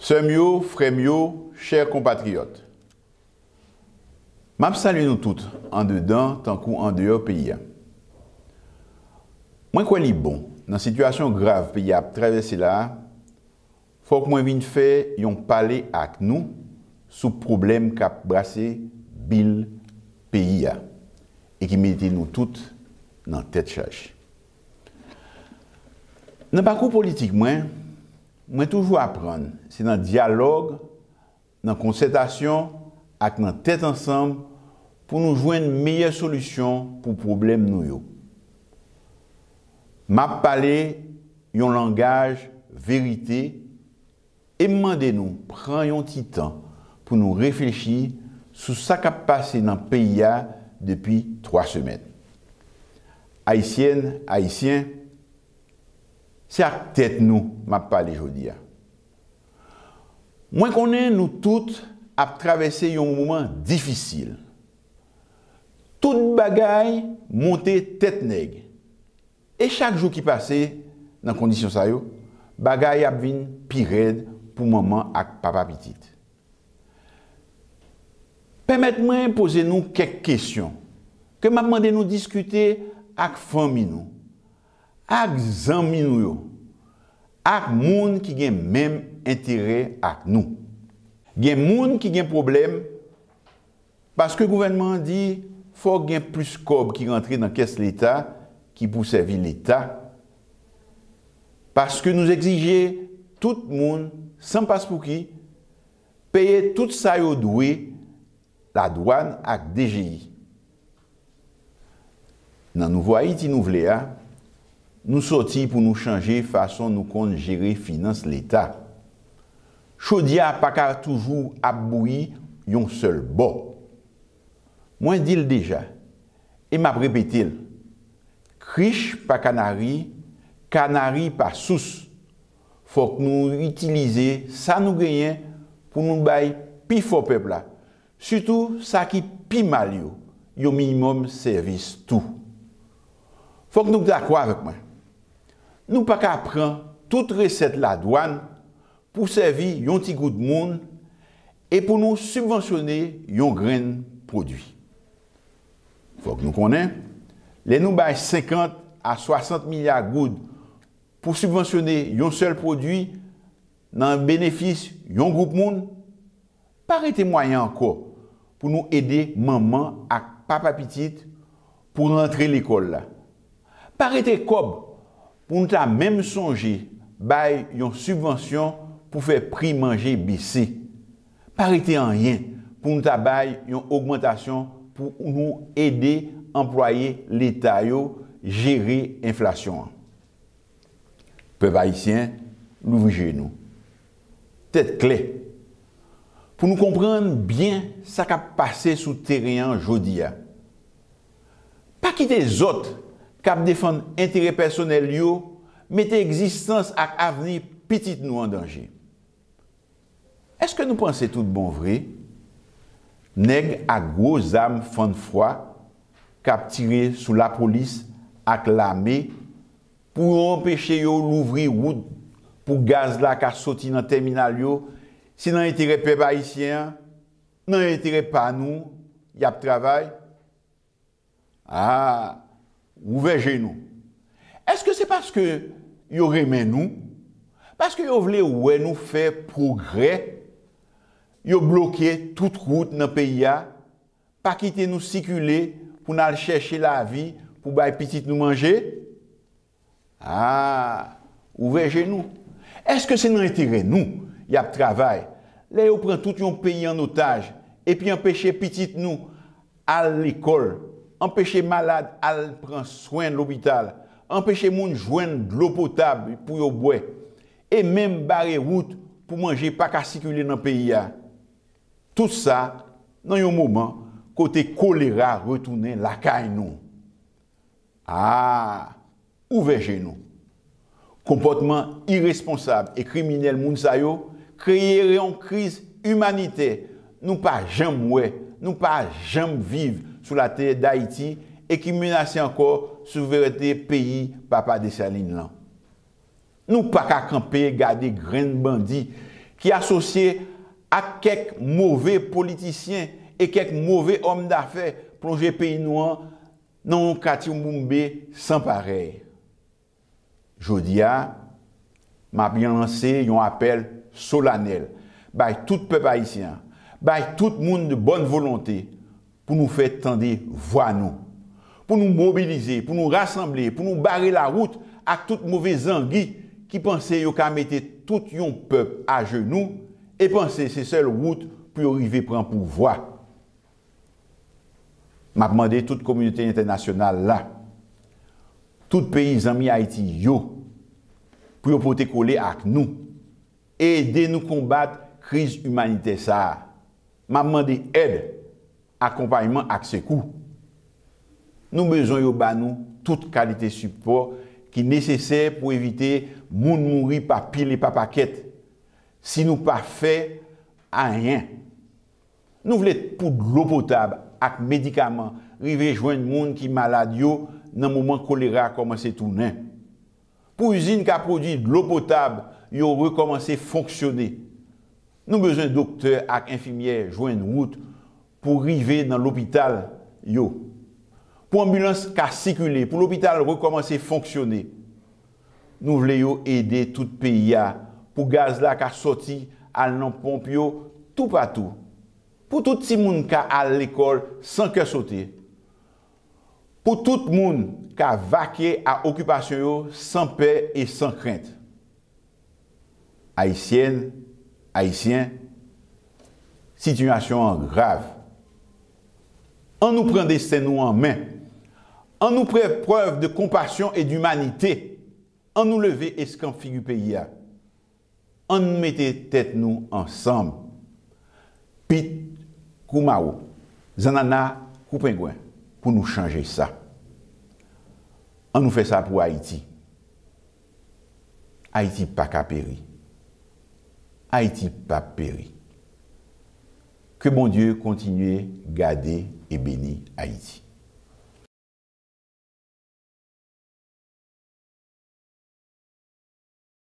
Sœurs mio, frères mio, chers compatriotes. M'a salue nous toutes, en dedans, tant qu'en dehors pays. Moi, quoi li bon, dans la situation grave pays a traversé là, faut que moi vienne faire un palais avec nous sous problème qu'a brassé Bill pays a et qui mettait nous toutes dans tête charge. Dans le parcours politique, moi toujours apprendre, c'est dans le dialogue, dans la concertation, avec dans tête ensemble pour nous joindre une meilleure solution pour problème nous yo. M'a parlé un langage vérité et demandez nous prendre un petit temps pour nous réfléchir sur ce qui a passé dans le pays depuis 3 semaines. Haïtiennes, haïtiens, c'est à tête nous m'a parlé aujourd'hui. Moi connais nous toutes a traversé un moment difficile. Toute bagaille montait tête nègre. Et chaque jour qui passait dans condition ça yo, bagaille a vinn pire raide pour maman ak papa petite. Permettez-moi poser nous quelques questions que m'a demandé nous discuter avec famille nous, avec zami nous yo, avec moun qui gen même intérêt avec nous. Il y a des gens qui ont des problèmes parce que le gouvernement dit qu'il faut qu'il y ait plus de cob qui rentrent dans la caisse de l'État qui pour servir l'État. Parce que nous exigeons tout le monde, sans passe pour qui, payer tout ça qui est la douane et la DGI. Dans Nouveau Haïti, nous sortons pour nous changer la façon dont nous gérons les finances de l'État. Chaudière n'a pas toujours abouillé un seul bord. Moi, je dis déjà, et m'a répété, criche pas canari, canari pas sous. Faut que nous utilisions ça nous gagnons pour nous bailler plus fort peuple là. Surtout ça qui pi mal yo, yo minimum service tout. Faut que nous d'accord avec moi. Nous pas qu'à prendre toute recette la douane pour servir un petit goût de monde et pour nous subventionner un grain de produit. Il faut que nous connaissions, les nous baillent 50 à 60 milliards de gouttes pour subventionner un seul produit dans le bénéfice d'un groupe de monde, pas été moyen encore pour nous aider maman et papa petite pour rentrer à l'école. Pas été cob pour nous même songer bailler une subvention pour faire prix manger baisser. Parité en rien pour nous tabailler une augmentation pour nous aider employer l'État yo gérer inflation. Peuple haïtien, l'ouvrez nous. Tête clé. Pour nous comprendre bien ça qui a passé sous terrain aujourd'hui. Pas quitter les autres qui défendent intérêt personnel yo, mettez existence et avenir petite nous en danger. Est-ce que nous pensons tout bon vrai? Nèg à gros âme fan froid cap tiré sous la police ak l'armée pour empêcher yo l'ouvrir route pour gaz la ka sorti dans terminal yo, si dans intérêt peuple haïtien, dans intérêt pas nous, y a travail. Ah, ouvert genou. Est-ce que c'est parce que yo remet nous? Parce que vous voulez ouais nous faire progrès, vous bloquez toute route dans le pays, pas quitter nous circuler pour nous chercher la vie, pour bailler petite nous manger. Ah, ouvrez genou. Est-ce que c'est dans l'intérêt nous, il y a travail. Là, vous prenez tout un pays en otage et puis empêchez petite nous à l'école, empêchez malade à prendre soin de l'hôpital, empêchez moun joindre de l'eau potable pour vous boire. Et même barrer route pour manger pas qu'à circuler dans le pays. Tout ça, dans un moment, côté choléra retourner la caille nous. Ah, ouvert chez nous. Comportement irresponsable et criminel mounsayo créer une crise humanitaire. Nous pas jamais mourir, nous pas jamais vivre sur la terre d'Haïti et qui menace encore souveraineté pays papa Dessalines là. Nous pas qu'à camper, garder graines bandits qui associé à quelques mauvais politiciens et quelques mauvais hommes d'affaires plongés pays noir dans un quartier Moumbé sans pareil. Jodia m'a bien lancé un appel solennel par tout peuple haïtien, par tout monde de bonne volonté pour nous faire tendre voix nous, pour nous mobiliser, pour nous rassembler, pour nous barrer la route à toute mauvaise anguille qui pensait qu'à mettre tout un peuple à genoux et penser c'est seule route pour arriver prendre pouvoir. M'a demandé toute communauté internationale là, tout pays ami Haïti yo, pour porter coller avec nous et aider nous combattre crise humanitaire ça. M'a demandé aide, accompagnement avec secours. Nous besoin yo ba nous toute qualité support qui nécessaire pour éviter moun mourir par pile et par paquet. Si nous pas fait rien. Nous voulons pour de l'eau potable avec médicaments, river joindre moun qui malade yo dans moment choléra commencé tourner. Pour usine qui a produit de l'eau potable, yo recommencer fonctionner. Nous besoin docteur avec infirmière joindre route pour river dans l'hôpital yo. Pour ambulance qu'à circuler, pour l'hôpital recommencer à fonctionner. Nous voulons aider tout pays pour gaz là qu'à sorti à non pompe tout partout. Pour tout petit monde qui à l'école sans que sauter. Pour tout monde qui vaqué à occupation sans paix et sans crainte. Haïtienne, haïtien, situation grave. On nous prend des scènes en main. On nous fait preuve de compassion et d'humanité. On nous lever escampille du pays. On nous mettait tête nous ensemble. Pit Koumao, Zanana Koupengouin, pour nous changer ça. On nous fait ça pour Haïti. Haïti pas qu'à périr. Haïti pas périr. Que mon Dieu continue à garder et bénir Haïti.